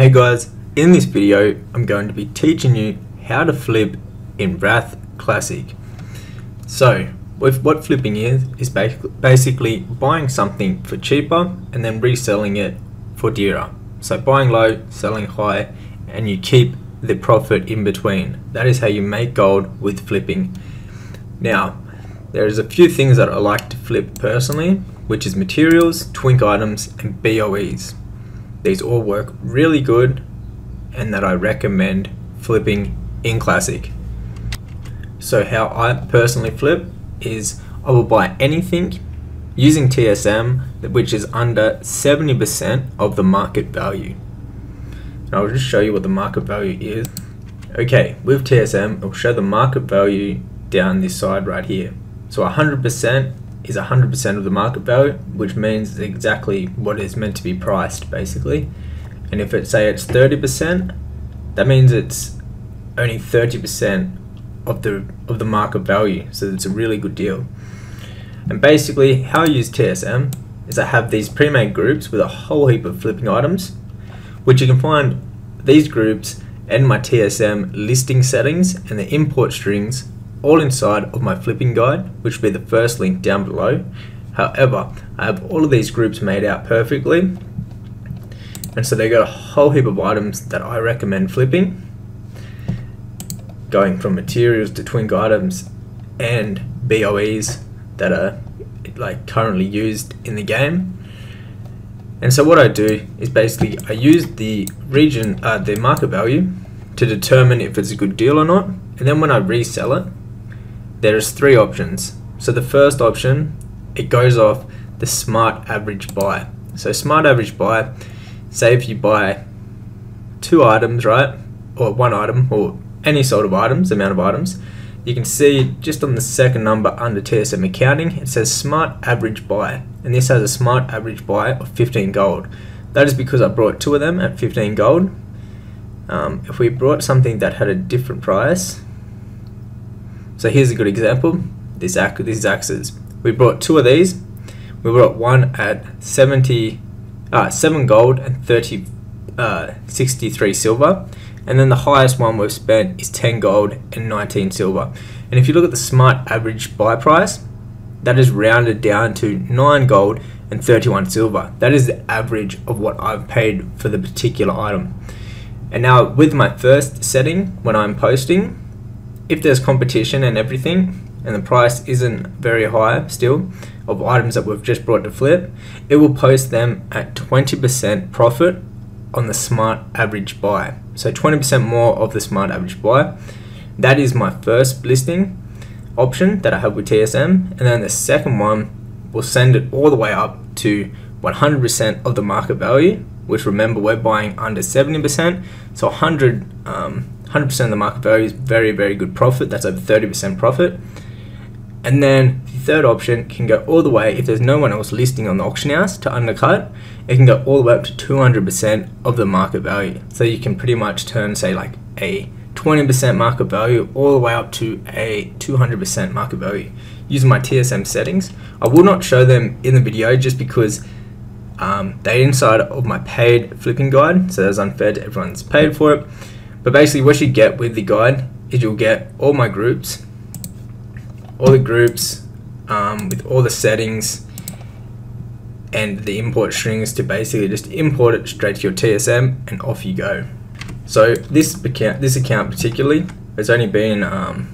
Hey guys, in this video I'm going to be teaching you how to flip in Wrath Classic. So what flipping is basically buying something for cheaper and then reselling it for dearer. So buying low, selling high, and you keep the profit in between. That is how you make gold with flipping. Now there is a few things that I like to flip personally, which is materials, twink items, and BOEs. These all work really good and that I recommend flipping in Classic. So how I personally flip is I will buy anything using TSM which is under 70% of the market value. And I'll just show you what the market value is. Okay, with TSM it'll show the market value down this side right here. So 100% is 100% of the market value, which means exactly what is meant to be priced basically. And if it say it's 30%, that means it's only 30% of the market value, so it's a really good deal. And basically how I use TSM is I have these pre-made groups with a whole heap of flipping items, which you can find these groups and my TSM listing settings and the import strings all inside of my flipping guide, which will be the first link down below. However, I have all of these groups made out perfectly, and so they got a whole heap of items that I recommend flipping, going from materials to twink items and BOEs that are like currently used in the game. And so what I do is basically I use the region, the market value, to determine if it's a good deal or not, and then when I resell it, there's three options. So the first option, it goes off the smart average buy. So smart average buy, say if you buy two items, right, or one item, or any sort of items, amount of items, you can see just on the second number under TSM accounting, it says smart average buy, and this has a smart average buy of 15 gold. That is because I brought two of them at 15 gold. If we brought something that had a different price, so here's a good example, these axes. We brought two of these. We brought one at 7 gold and 63 silver. And then the highest one we've spent is 10 gold and 19 silver. And if you look at the smart average buy price, that is rounded down to 9 gold and 31 silver. That is the average of what I've paid for the particular item. And now with my first setting, when I'm posting, if there's competition and everything, and the price isn't very high still, of items that we've just brought to flip, it will post them at 20% profit on the smart average buy. So 20% more of the smart average buy. That is my first listing option that I have with TSM. And then the second one will send it all the way up to 100% of the market value, which remember we're buying under 70%. So 100% of the market value is very, very good profit. That's over 30% profit. And then the third option can go all the way, if there's no one else listing on the auction house to undercut, it can go all the way up to 200% of the market value. So you can pretty much turn, say, like a 20% market value all the way up to a 200% market value using my TSM settings. I will not show them in the video just because they're inside of my paid flipping guide, so that's unfair to everyone that's paid for it. But basically what you get with the guide is you'll get all my groups, all the groups with all the settings and the import strings to basically just import it straight to your TSM and off you go. So this account particularly, it's only been, I've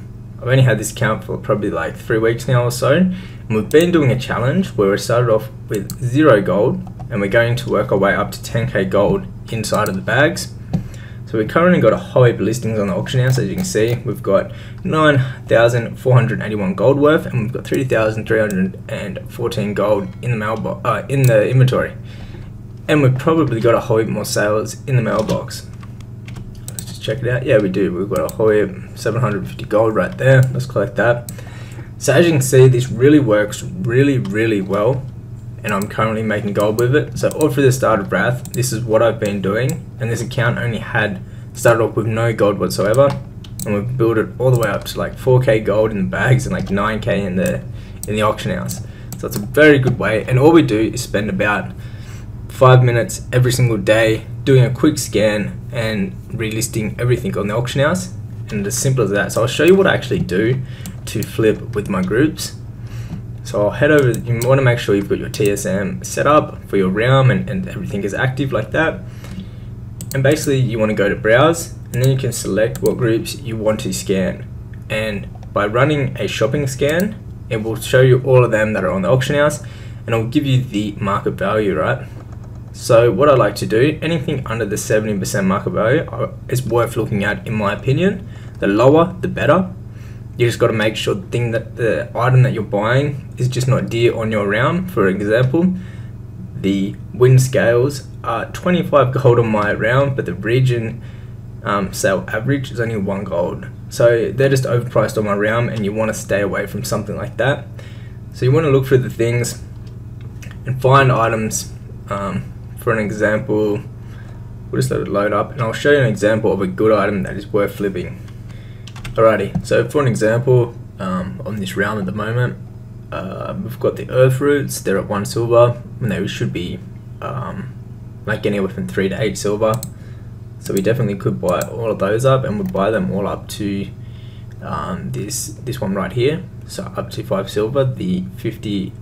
only had this account for probably like 3 weeks now or so, and we've been doing a challenge where we started off with 0 gold and we're going to work our way up to 10k gold inside of the bags. So we currently got a whole heap of listings on the auction house. As you can see, we've got 9,481 gold worth, and we've got 3,314 gold in the mailbox, in the inventory, and we've probably got a whole heap more sales in the mailbox. Let's just check it out. Yeah, we do. We've got a whole heap, 750 gold right there. Let's collect that. So as you can see, this really works really, really well, and I'm currently making gold with it. So all through the start of Wrath, this is what I've been doing, and this account only had started off with no gold whatsoever, and we've built it all the way up to like 4k gold in the bags and like 9k in the auction house. So it's a very good way, and all we do is spend about 5 minutes every single day doing a quick scan and relisting everything on the auction house, and as simple as that. So I'll show you what I actually do to flip with my groups. So I'll head over. You want to make sure you've got your TSM set up for your realm and everything is active like that. And basically you want to go to browse, and then you can select what groups you want to scan. And by running a shopping scan, it will show you all of them that are on the auction house, and it'll give you the market value, right? So what I like to do, anything under the 70% market value is worth looking at in my opinion. The lower, the better. You just got to make sure the item that you're buying is just not dear on your realm. For example, the wind scales are 25 gold on my realm, but the region sale average is only 1 gold. So they're just overpriced on my realm, and you want to stay away from something like that. So you want to look through the things and find items. For an example, we'll just let it load up, and I'll show you an example of a good item that is worth flipping. Alrighty, so for an example, on this round at the moment, we've got the earth roots. They're at 1 silver, and they should be like anywhere from 3 to 8 silver. So we definitely could buy all of those up, and we'll buy them all up to this one right here. So up to 5 silver, the 58%,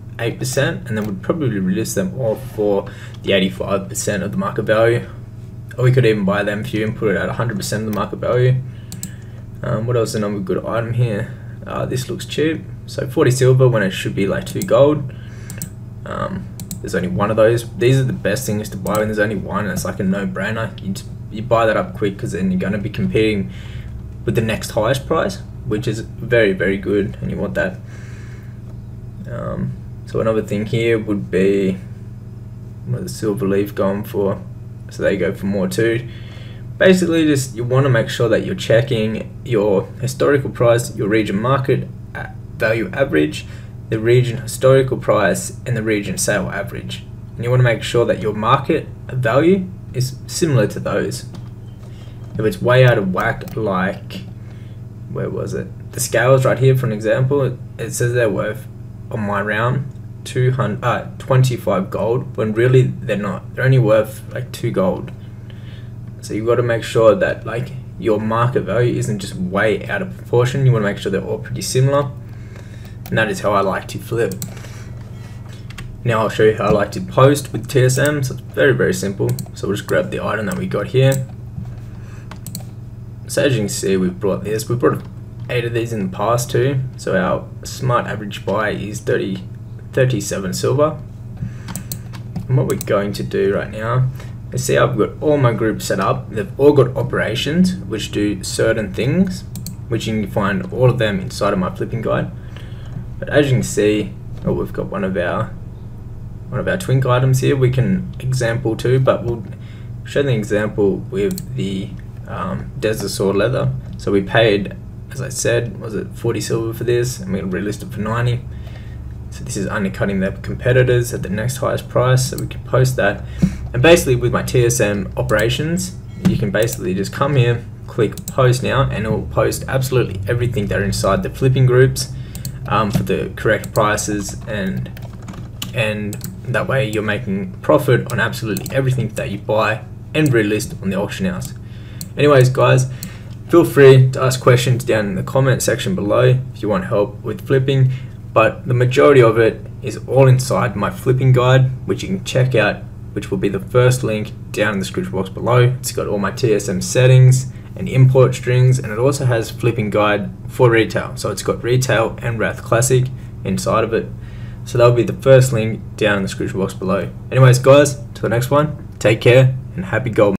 and then we'd probably relist them all for the 85% of the market value. Or we could even buy them few and put it at 100% of the market value. What else is another good item here? This looks cheap. So 40 silver when it should be like 2 gold. There's only one of those. These are the best things to buy when there's only one, and it's like a no-brainer. You buy that up quick, because then you're going to be competing with the next highest price, which is very, very good, and you want that. So another thing here would be what the silver leaf going for, so they go for more too. Basically, just you want to make sure that you're checking your historical price, your region market value average, the region historical price, and the region sale average. And you want to make sure that your market value is similar to those. If it's way out of whack, like where was it? The scales right here, for an example, it says they're worth on my round 25 gold, when really they're not. They're only worth like 2 gold. So you've got to make sure that like your market value isn't just way out of proportion. You want to make sure they're all pretty similar, and that is how I like to flip. Now I'll show you how I like to post with TSM. So it's very, very simple. So we'll just grab the item that we got here. So as you can see, we've brought this. We've brought 8 of these in the past too. So our smart average buy is 37 silver. And what we're going to do right now is, see, I've got all my groups set up. They've all got operations which do certain things, which you can find all of them inside of my flipping guide. But as you can see, oh, we've got one of our twink items here. We can example too, but we'll show the example with the Desert Sword Leather. So we paid, as I said, was it 40 silver for this, and we'll relist it for 90. So this is undercutting their competitors at the next highest price, so we can post that. And basically with my TSM operations, you can basically just come here, click post now, and it will post absolutely everything that are inside the flipping groups for the correct prices, and that way you're making profit on absolutely everything that you buy and relist on the auction house. Anyways, guys, feel free to ask questions down in the comment section below if you want help with flipping, but the majority of it is all inside my flipping guide, which you can check out, which will be the first link down in the description box below. It's got all my TSM settings and import strings, and it also has flipping guide for retail. So it's got retail and Wrath Classic inside of it. So that'll be the first link down in the description box below. Anyways, guys, till the next one, take care and happy gold.